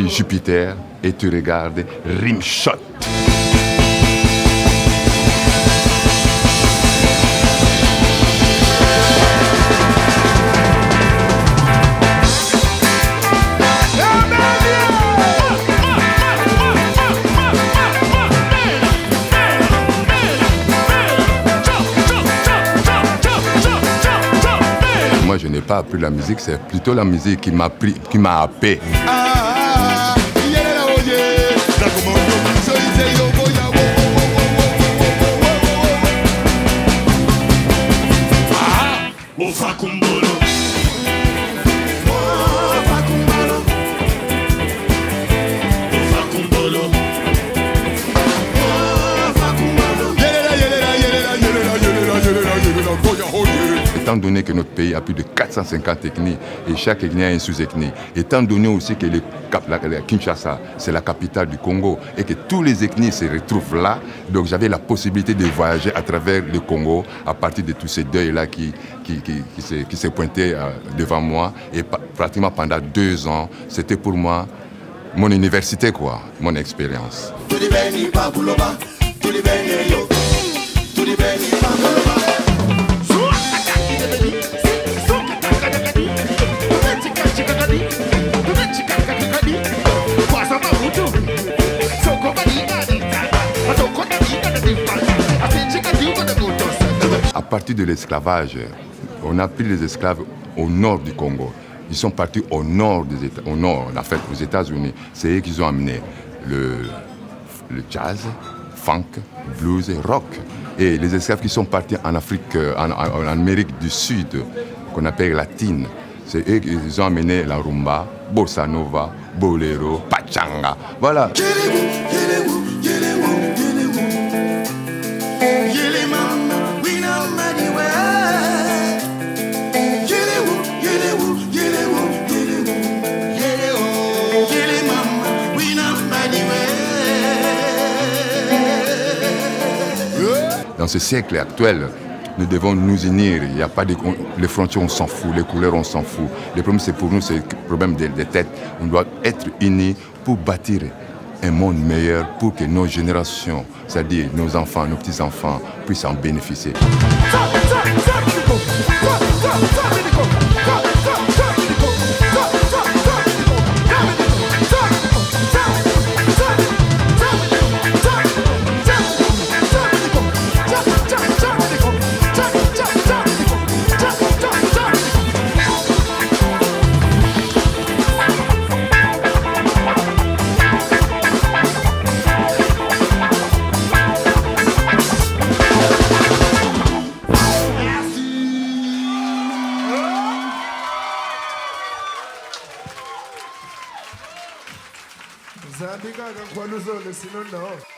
suis Jupiter et tu regardes Rimshot. Moi, je n'ai pas appris la musique, c'est plutôt la musique qui m'a appris, qui m'a happé. Étant donné que notre pays a plus de 450 ethnies et chaque ethnie a une sous-ethnie, étant donné aussi que la Kinshasa, c'est la capitale du Congo et que tous les ethnies se retrouvent là, donc j'avais la possibilité de voyager à travers le Congo à partir de tous ces deuils-là qui se pointaient devant moi. Et pratiquement pendant 2 ans, c'était pour moi mon université, quoi, mon expérience. À partir de l'esclavage, on a pris les esclaves au nord du Congo. Ils sont partis au nord, en fait, aux États-Unis. C'est eux qui ont amené le jazz, funk, blues et rock. Et les esclaves qui sont partis en Afrique, en Amérique du Sud, qu'on appelle latine, c'est eux qui ont amené la rumba, bossa nova, bolero, pachanga. Voilà. Dans ce siècle actuel, nous devons nous unir. Il n'y a pas de... Les frontières, on s'en fout. Les couleurs, on s'en fout. Le problème, c'est pour nous, c'est le problème des têtes. On doit être unis pour bâtir un monde meilleur pour que nos générations, c'est-à-dire nos enfants, nos petits-enfants, puissent en bénéficier. Zambika kwa nuzo le sino nao.